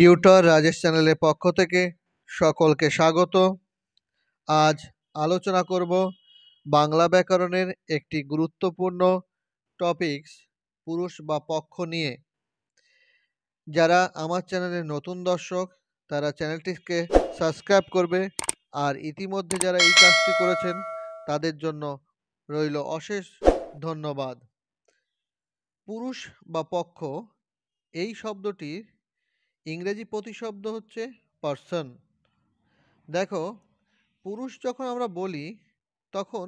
Tutor Rajesh চ্যানেলের পক্ষ থেকে সকলকে স্বাগত। আজ আলোচনা করব বাংলা ব্যাকরণের একটি গুরুত্বপূর্ণ টপিকস পুরুষ বা পক্ষ নিয়ে। যারা আমার চ্যানেলের নতুন দর্শক তারা চ্যানেলটিকে সাবস্ক্রাইব করবে, আর ইতিমধ্যে যারা এই কাজটি করেছেন তাদের জন্য রইল অশেষ ধন্যবাদ। পুরুষ বা পক্ষ এই শব্দটির ইংরেজি প্রতিশব্দ হচ্ছে পার্সন। দেখো, পুরুষ যখন আমরা বলি তখন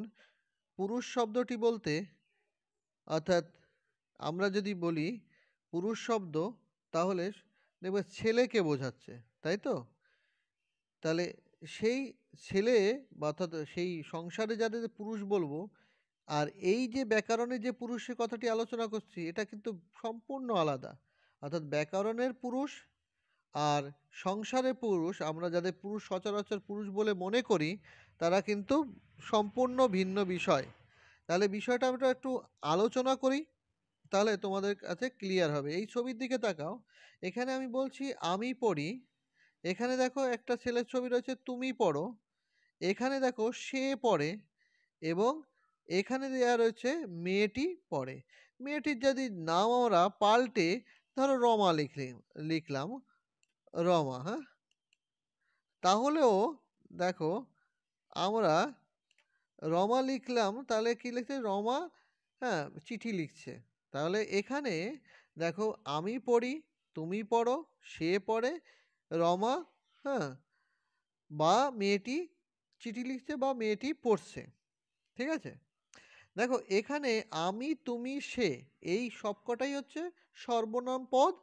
পুরুষ শব্দটি বলতে, অর্থাৎ আমরা যদি বলি পুরুষ শব্দ তাহলে দেখবে ছেলেকে বোঝাচ্ছে, তাই তো? তাহলে সেই ছেলে অর্থাৎ সেই সংসারে যাদের পুরুষ বলবো, আর এই যে ব্যাকরণে যে পুরুষের কথাটি আলোচনা করছি এটা কিন্তু সম্পূর্ণ আলাদা। অর্থাৎ ব্যাকরণের পুরুষ আর সংসারে পুরুষ, আমরা যাদের পুরুষ সচরাচর পুরুষ বলে মনে করি তারা কিন্তু সম্পূর্ণ ভিন্ন বিষয়। তাহলে বিষয়টা আমরা একটু আলোচনা করি, তাহলে তোমাদের কাছে ক্লিয়ার হবে। এই ছবির দিকে তাকাও, এখানে আমি বলছি আমি পড়ি, এখানে দেখো একটা ছেলের ছবি রয়েছে তুমি পড়ো, এখানে দেখো সে পড়ে, এবং এখানে দেওয়া রয়েছে মেয়েটি পড়ে। মেয়েটির যদি নাম আমরা পাল্টে ধরো রমা লিখলাম রমা, হ্যাঁ, তাহলেও দেখো আমরা রমা লিখলাম, তাহলে কি লিখছে রমা, হ্যাঁ, চিঠি লিখছে। তাহলে এখানে দেখো আমি পড়ি, তুমি পড়ো, সে পড়ে, রমা, হ্যাঁ, বা মেয়েটি চিঠি লিখছে বা মেয়েটি পড়ছে। ঠিক আছে, দেখো এখানে আমি তুমি সে এই সবকটাই হচ্ছে সর্বনাম পদ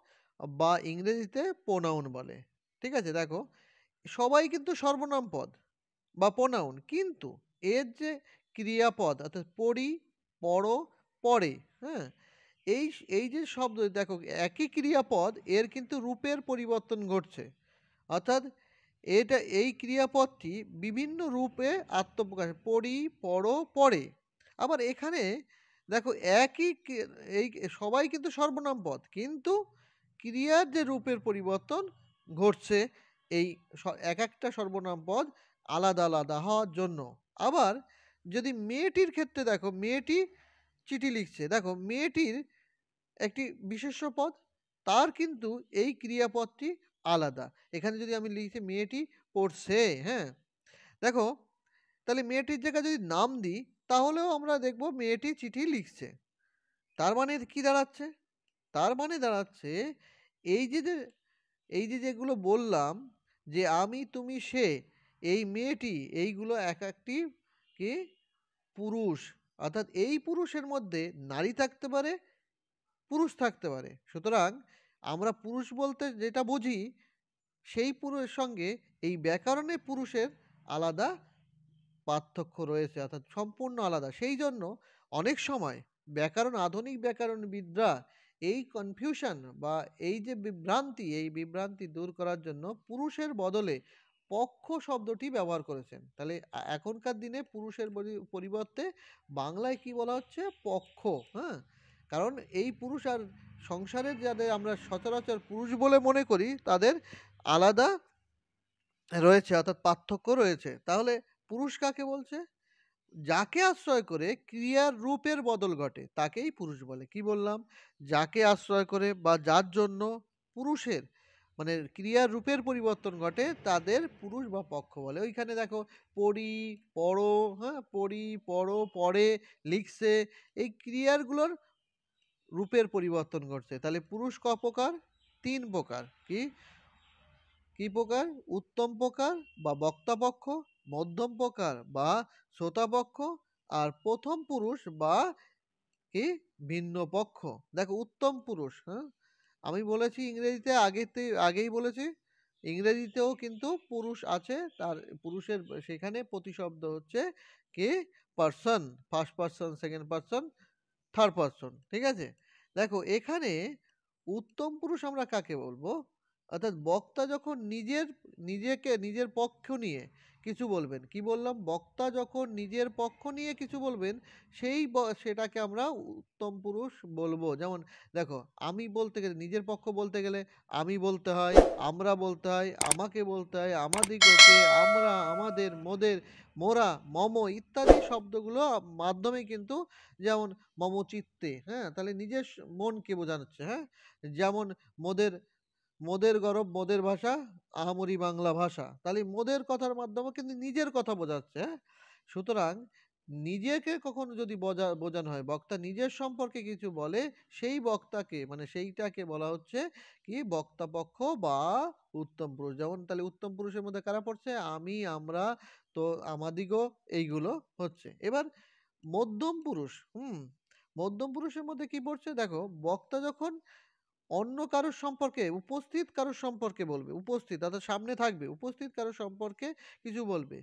বা ইংরেজিতে প্রোনাউন বলে। ঠিক আছে, দেখো সবাই কিন্তু সর্বনাম পদ বা প্রোনাউন, কিন্তু এর যে ক্রিয়াপদ অর্থাৎ পড়ি, পড়ো, পড়ে, হ্যাঁ, এই এই যে শব্দ দেখো একই ক্রিয়াপদ এর কিন্তু রূপের পরিবর্তন ঘটছে। অর্থাৎ এটা এই ক্রিয়াপদটি বিভিন্ন রূপে আত্মপ্রকাশ, পড়ি, পড়ো, পড়ে। আবার এখানে দেখো একই এই সবাই কিন্তু সর্বনাম পদ, কিন্তু ক্রিয়ার যে রূপের পরিবর্তন ঘটছে এই এক একটা সর্বনাম পদ আলাদা আলাদা হওয়ার জন্য। আবার যদি মেয়েটির ক্ষেত্রে দেখো মেয়েটি চিঠি লিখছে, দেখো মেয়েটির একটি বিশেষ্য পদ, তার কিন্তু এই ক্রিয়াপদটি আলাদা। এখানে যদি আমি লিখছি মেয়েটি পড়ছে, হ্যাঁ, দেখো তাহলে মেয়েটির জায়গায় যদি নাম দিই তাহলেও আমরা দেখব মেয়েটি চিঠি লিখছে। তার মানে কি দাঁড়াচ্ছে? তার মানে দাঁড়াচ্ছে এই যে যেগুলো বললাম যে আমি তুমি সে এই মেয়েটি, এইগুলো এক একটি কি পুরুষ। অর্থাৎ এই পুরুষের মধ্যে নারী থাকতে পারে, পুরুষ থাকতে পারে। সুতরাং আমরা পুরুষ বলতে যেটা বুঝি সেই পুরুষের সঙ্গে এই ব্যাকরণে পুরুষের আলাদা পার্থক্য রয়েছে, অর্থাৎ সম্পূর্ণ আলাদা। সেই জন্য অনেক সময় ব্যাকরণ আধুনিক ব্যাকরণবিদরা এই কনফিউশন বা এই যে বিভ্রান্তি, এই বিভ্রান্তি দূর করার জন্য পুরুষের বদলে পক্ষ শব্দটি ব্যবহার করেছেন। তাহলে এখনকার দিনে পুরুষের পরিবর্তে বাংলায় কি বলা হচ্ছে? পক্ষ, হ্যাঁ। কারণ এই পুরুষ আর সংসারের যাদের আমরা সচরাচর পুরুষ বলে মনে করি তাদের আলাদা রয়েছে, অর্থাৎ পার্থক্য রয়েছে। তাহলে পুরুষ কাকে বলছে? যাকে আশ্রয় করে ক্রিয়ার রূপের বদল ঘটে তাকেই পুরুষ বলে। কি বললাম? যাকে আশ্রয় করে বা যার জন্য পুরুষের মানে ক্রিয়ার রূপের পরিবর্তন ঘটে তাদের পুরুষ বা পক্ষ বলে। ওইখানে দেখো পড়ি, পড়ো, হ্যাঁ, পড়ি, পড়ো, পড়ে, লিখছে, এই ক্রিয়ারগুলোর রূপের পরিবর্তন ঘটছে। তাহলে পুরুষ ক প্রকার? তিন প্রকার। কি কি প্রকার? উত্তম প্রকার বা বক্তাপক্ষ, মধ্যম প্রকার বা শ্রোতাপক্ষ, আর প্রথম পুরুষ বা কি ভিন্ন পক্ষ। দেখো উত্তম পুরুষ, হ্যাঁ, আমি বলেছি ইংরেজিতে আগেই বলেছি ইংরেজিতেও কিন্তু পুরুষ আছে, তার পুরুষের সেখানে প্রতিশব্দ হচ্ছে কি person, first person, second person, third person. ঠিক আছে, দেখো এখানে উত্তম পুরুষ আমরা কাকে বলবো? अर्थात वक्ता जखन निजेर निजेके निजेर पक्ष निये किछु बोलबेन कि बोललाम वक्ता जखन निजेर पक्ष निये किछु बोलबेन सेई सेटाके आमरा उत्तम पुरुष बोलबो। जेमन देखो आमी बोलते गेले निजेर पक्ष बोलते गेले आमी बोलते हय आमरा बोलते हय आमाके बोलते हय आमादिगके आमरा आमादेर मोदेर मोरा मम इत्यादि शब्दगुलो माध्यमे किन्तु जेमन मम चित्ते हाँ ताहले निजेर मनके बोझानोच्छे हाँ जेमन मोदेर मोदेर गौरव मोदेर भाषा आहमरी बांगला भाषा ताली मोदेर कथार माध्यमे किन्तु निजेर कथा बोझाচ্ছে। সুতরাং নিজেকে কখনো যদি বোঝানো হয় বক্তা নিজের সম্পর্কে কিছু বলে সেই বক্তাকে মানে সেইটাকে বলা হচ্ছে কি বক্তা পক্ষ বা উত্তম পুরুষ। যেমন তাহলে উত্তম পুরুষের মধ্যে কারা পড়ছে আমি আমরা তো আমাদিগো এইগুলো হচ্ছে। এবার মধ্যম পুরুষ মধ্যম পুরুষের মধ্যে কি পড়ছে দেখো বক্তা যখন अन्य कारो सम्पर्के उपस्थित कारो सम्पर्के बोलबे उपस्थित अर्थात सामने थाकबे उपस्थित कारो सम्पर्के किछु बोलबे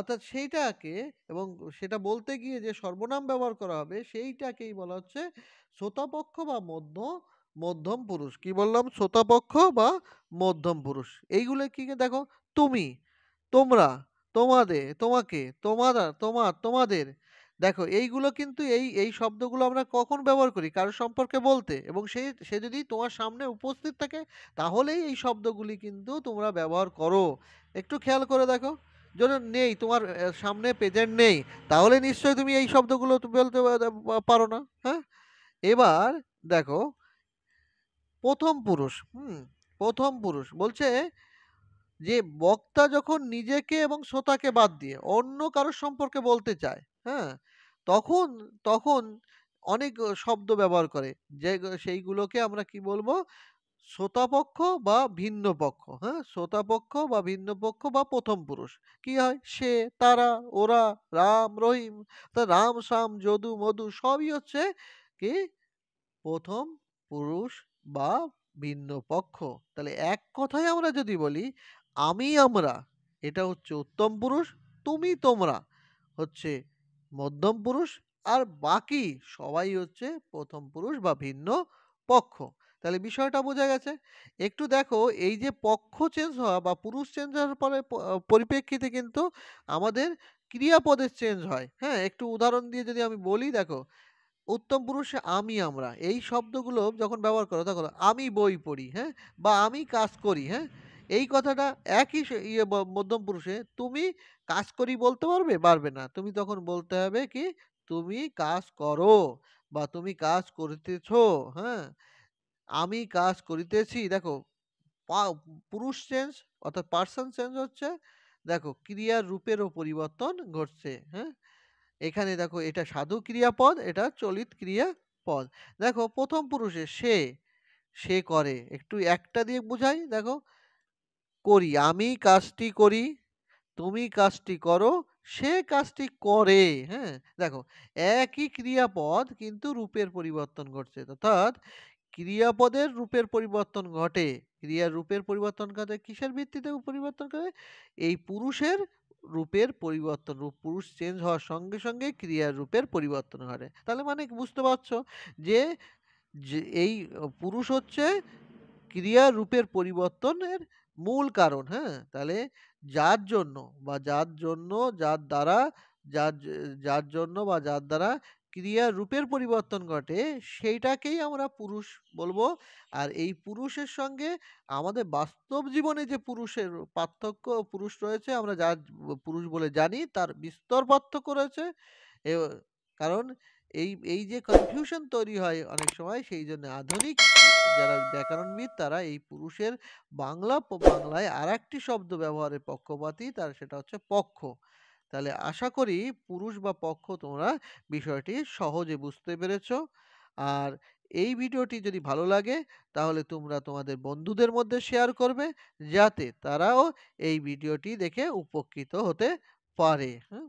अर्थात सेइटाके एबं सेटा बोलते गिये जे सर्वनाम व्यवहार करा होबे सेइटाकेई बला हच्छे श्रोतापक्ष बा मध्यम पुरुष। कि बोललाम श्रोतापक्ष बा मध्यम पुरुष। एइगुलो कि देखो तुमी तोमरा तोमादेर तोमाके तोमारा तोमार तोमादेर দেখো এইগুলো কিন্তু এই এই শব্দগুলো আমরা কখন ব্যবহার করি কারো সম্পর্কে বলতে এবং সে যদি তোমার সামনে উপস্থিত থাকে তাহলেই এই শব্দগুলি কিন্তু তোমরা ব্যবহার করো। একটু খেয়াল করে দেখো যদি নেই তোমার সামনে প্রেজেন্ট নেই তাহলে নিশ্চয়ই তুমি এই শব্দগুলো বলতে পারো না। হ্যাঁ এবার দেখো প্রথম পুরুষ প্রথম পুরুষ বলছে যে বক্তা যখন নিজেকে এবং শ্রোতাকে বাদ দিয়ে অন্য কারো সম্পর্কে বলতে চায় হ্যাঁ তখন তখন অনেক শব্দ ব্যবহার করে যে সেইগুলোকে আমরা কি বলবো শ্রোতাপক্ষ বা ভিন্ন পক্ষ। হ্যাঁ শ্রোতাপক্ষ বা ভিন্ন পক্ষ বা প্রথম পুরুষ কি হয় সে তারা ওরা রাম রহিম তা রাম শাম যদু মধু সবই হচ্ছে কি প্রথম পুরুষ বা ভিন্ন পক্ষ। তাহলে এক কথায় আমরা যদি বলি আমি আমরা এটা হচ্ছে উত্তম পুরুষ তুমি তোমরা হচ্ছে मध्यम पुरुष और बाकी सबाई होच्छे प्रथम पुरुष बा भिन्न पक्ष। ताहले विषयटा बोझा गेछे। एकटू देखो एई जे पक्ष चेंज हवा बा पुरुष चेंज होवार परे परिप्रेक्षिते किन्तु आमादेर क्रियापदेर चेंज हय। हाँ एकटू उदाहरण दिये जोदि आमी बोली देखो उत्तम पुरुषे आमी आमरा एई शब्दगुलो जखन व्यवहार करो तखन आमी बोई पढ़ी हाँ बा आमी काज करी हाँ এই কথাটা একই ইয়ে মধ্যম পুরুষে তুমি কাজ করি বলতে পারবে না তুমি তখন বলতে হবে কি তুমি কাজ করো বা তুমি কাজ করিতেছো। হ্যাঁ আমি কাজ করিতেছি দেখো পুরুষ চেঞ্জ অর্থাৎ পার্সন চেঞ্জ হচ্ছে দেখো ক্রিয়ার রূপেরও পরিবর্তন ঘটছে। হ্যাঁ এখানে দেখো এটা সাধু ক্রিয়াপদ এটা চলিত ক্রিয়াপদ। দেখো প্রথম পুরুষে সে সে করে একটু একটা দিয়ে বোঝাই দেখো করি আমি কাজটি করি তুমি কাজটি করো সে কাজটি করে। হ্যাঁ দেখো একই ক্রিয়াপদ কিন্তু রূপের পরিবর্তন ঘটছে অর্থাৎ ক্রিয়াপদের রূপের পরিবর্তন ঘটে ক্রিয়ার রূপের পরিবর্তন ঘটে কিসের ভিত্তিতে পরিবর্তন ঘটে এই পুরুষের রূপের পরিবর্তন পুরুষ চেঞ্জ হওয়ার সঙ্গে সঙ্গে ক্রিয়ার রূপের পরিবর্তন ঘটে। তাহলে মানে বুঝতে পারছো যে এই পুরুষ হচ্ছে ক্রিয়ার রূপের পরিবর্তনের मूल कारण। हाँ ताले जार जोन्नो बा जार जोन्नो जार द्वारा जार जोन्नो बा जार द्वारा क्रिया रूपेर परिवर्तन घटे सेटाकेई आमरा पुरुष बोलबो। और एई पुरुषेर संगे आमादेर वास्तव जीवने जे पुरुषेर पार्थक्य पुरुष रयेछे आमरा जार पुरुष बोले जानी तार बिस्तर पार्थक्य रयेछे कारण এই যে কনফিউশন তৈরি হয় অনেক সময় সেই জন্য আধুনিক যারা ব্যাকরণবিদ তারা এই পুরুষের বাংলায় আরেকটি শব্দ ব্যবহারে পক্ষপাতী তার সেটা হচ্ছে পক্ষ। তাহলে আশা করি পুরুষ বা পক্ষ তোমরা বিষয়টি সহজে বুঝতে পেরেছো। আর এই ভিডিওটি যদি ভালো লাগে তাহলে তোমরা তোমাদের বন্ধুদের মধ্যে শেয়ার করবে যাতে তারাও এই ভিডিওটি দেখে উপকৃত হতে পারে। হ্যাঁ।